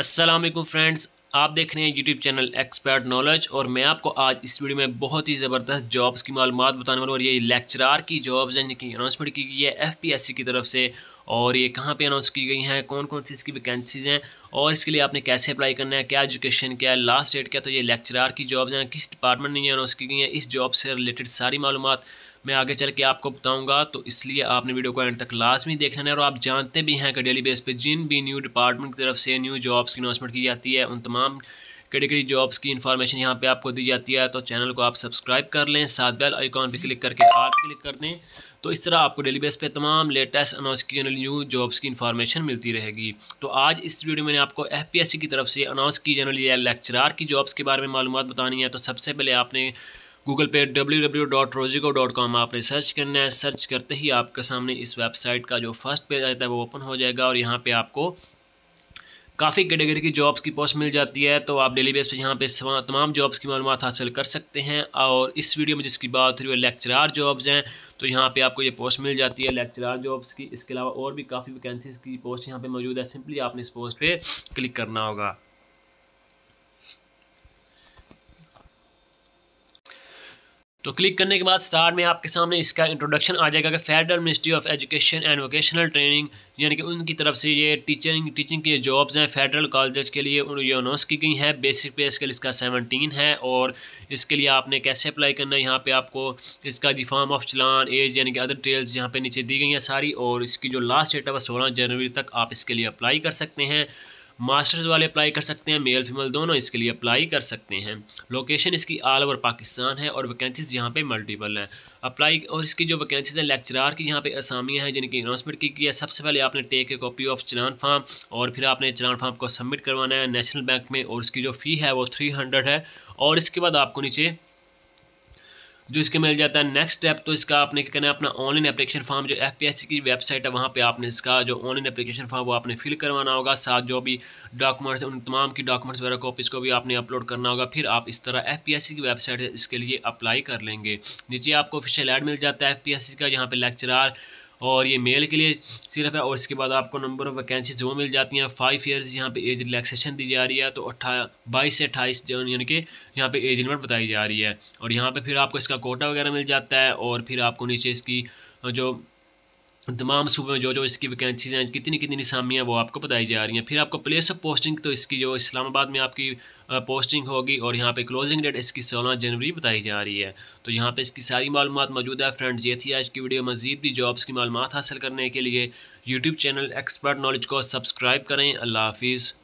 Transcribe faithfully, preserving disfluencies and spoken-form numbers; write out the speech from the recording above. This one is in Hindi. अस्सलाम वालेकुम फ्रेंड्स, आप देख रहे हैं यूट्यूब चैनल एक्सपर्ट नॉलेज और मैं आपको आज इस वीडियो में बहुत ही ज़बरदस्त जॉब्स की मालूमात बताने वाला हूँ। और ये लेक्चरार की जॉब्स हैं जिनकी अनाउंसमेंट की गई है एफपीएससी की तरफ से, और ये कहाँ पे अनाउंस की गई हैं, कौन कौन सी इसकी वैकेंसीज हैं और इसके लिए आपने कैसे अप्लाई करना है, क्या एजुकेशन, क्या लास्ट डेट, क्या। तो ये लेक्चरार की जॉब्स हैं, किस डिपार्टमेंट में ये अनाउंस की गई हैं, इस जॉब से रिलेटेड सारी मालूमात मैं आगे चल के आपको बताऊंगा। तो इसलिए आपने वीडियो को एंड तक लाजमी देखना है। और आप जानते भी हैं कि डेली बेस पे जिन भी न्यू डिपार्टमेंट की तरफ से न्यू जॉब्स की अनाउंसमेंट की जाती है, उन तमाम कैटेगरी जॉब्स की इन्फॉर्मेशन यहाँ पे आपको दी जाती है। तो चैनल को आप सब्सक्राइब कर लें, साथ बेल आइकॉन पे क्लिक करके आप क्लिक कर दें। तो इस तरह आपको डेली बेस पे तमाम लेटेस्ट अनाउंस की जाने वाली न्यू जॉब्स की इन्फॉर्मेशन मिलती रहेगी। तो आज इस वीडियो में मैंने आपको एफपीएससी की तरफ से अनाउंस की जाने वाली लेक्चरार की जॉब्स के बारे में मालूमात बतानी है। तो सबसे पहले आपने गूगल पे डब्ल्यू डब्ल्यू डब्ल्यू डॉट रोजिगो डॉट कॉम आपने सर्च करना है। सर्च करते ही आपके सामने इस वेबसाइट का जो फर्स्ट पेज आता है वो ओपन हो जाएगा और यहाँ पे आपको काफ़ी कैटेगरी की जॉब्स की पोस्ट मिल जाती है। तो आप डेली बेस पे यहाँ पे तमाम जॉब्स की मालूमात हासिल कर सकते हैं। और इस वीडियो में जिसकी बात हो रही है लेक्चरार जॉब्स हैं, तो यहाँ पे आपको ये पोस्ट मिल जाती है लेक्चरार जॉब्स की। इसके अलावा और भी काफ़ी वैकेंसीज की पोस्ट यहाँ पर मौजूद है। सिंपली आपने इस पोस्ट पर क्लिक करना होगा। तो क्लिक करने के बाद स्टार्ट में आपके सामने इसका इंट्रोडक्शन आ जाएगा कि federal ministry of education and vocational training, यानी कि उनकी तरफ से ये टीचिंग टीचिंग की जॉब्स हैं फेडरल कॉलेज के लिए, उन ये अनाउंस की गई हैं। बेसिक पे स्केल इसका सेवनटीन है और इसके लिए आपने कैसे अप्लाई करना है, यहाँ पे आपको इसका जी फॉर्म ऑफ चलान, एज यानी कि अदर डिटेल्स यहाँ पर नीचे दी गई हैं सारी। और इसकी जो लास्ट डेट है वह सोलह जनवरी तक आप इसके लिए अप्लाई कर सकते हैं। मास्टर्स वाले अप्लाई कर सकते हैं, मेल फीमेल दोनों इसके लिए अप्लाई कर सकते हैं। लोकेशन इसकी ऑल ओवर पाकिस्तान है और वैकेंसीज यहाँ पे मल्टीपल हैं अप्लाई। और इसकी जो वैकेंसीज हैं लेक्चरार की, यहाँ पे असामियाँ हैं जिनकी अनाउंसमेंट की गई है। सबसे पहले आपने take a copy of challan form और फिर आपने चलान फार्म को सबमिट करवाना है नेशनल बैंक में। और इसकी जो फ़ी है वो थ्री हंड्रेड है। और इसके बाद आपको नीचे जो इसके मिल जाता है नेक्स्ट स्टेप, तो इसका आपने क्या करना है, अपना ऑनलाइन एप्लीकेशन फॉर्म जो एफपीएससी की वेबसाइट है वहाँ पे आपने इसका जो ऑनलाइन एप्लीकेशन फॉर्म वो आपने फिल करवाना होगा। साथ जो भी डॉक्यूमेंट्स उन तमाम की डॉक्यूमेंट्स वगैरह कॉपीज़ को भी आपने अपलोड करना होगा। फिर आप इस तरह एफपीएससी की वेबसाइट है इसके लिए अप्लाई कर लेंगे। नीचे आपको ऑफिशियल ऐड मिल जाता है एफपीएससी का, यहाँ पर लेक्चरार और ये मेल के लिए सिर्फ है। और इसके बाद आपको नंबर ऑफ़ वैकेंसीज वो मिल जाती हैं फाइव ईयर्स, यहाँ पे एज रिलैक्सेशन दी जा रही है। तो अट्ठा बाईस से अट्ठाईस यानी कि यहाँ पे एज लिमिट बताई जा रही है। और यहाँ पे फिर आपको इसका कोटा वगैरह मिल जाता है। और फिर आपको नीचे इसकी जो तमाम सूबे में जो जो इसकी वैकेंसीज हैं, कितनी कितनी असामियाँ वो आपको बताई जा रही हैं। फिर आपको प्लेस ऑफ पोस्टिंग, तो इसकी जो इस्लामाबाद में आपकी पोस्टिंग होगी। और यहाँ पे क्लोजिंग डेट इसकी सोलह जनवरी बताई जा रही है। तो यहाँ पे इसकी सारी मालूमात मौजूद है। फ्रेंड्स, ये थी आज की वीडियो। मज़ीद भी जॉब्स की मालूमात हासिल करने के लिए यूट्यूब चैनल एक्सपर्ट नॉलेज को सब्सक्राइब करें। अल्लाह हाफिज़।